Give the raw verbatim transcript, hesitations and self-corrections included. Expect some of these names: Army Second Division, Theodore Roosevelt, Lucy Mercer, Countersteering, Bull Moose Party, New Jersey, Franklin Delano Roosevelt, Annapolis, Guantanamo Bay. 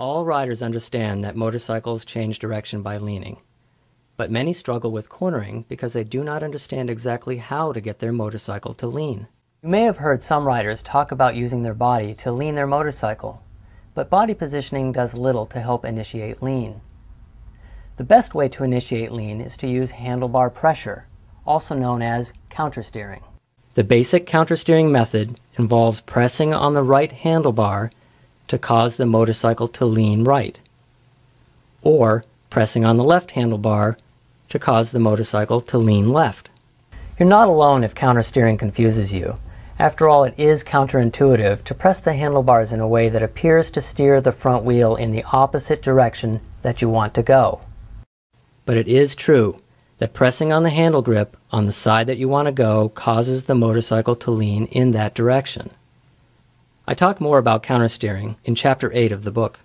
All riders understand that motorcycles change direction by leaning, but many struggle with cornering because they do not understand exactly how to get their motorcycle to lean. You may have heard some riders talk about using their body to lean their motorcycle, but body positioning does little to help initiate lean. The best way to initiate lean is to use handlebar pressure, also known as countersteering. The basic countersteering method involves pressing on the right handlebar to cause the motorcycle to lean right, or pressing on the left handlebar to cause the motorcycle to lean left. You're not alone if countersteering confuses you. After all, it is counterintuitive to press the handlebars in a way that appears to steer the front wheel in the opposite direction that you want to go. But it is true that pressing on the handle grip on the side that you want to go causes the motorcycle to lean in that direction. I talk more about countersteering in Chapter eight of the book.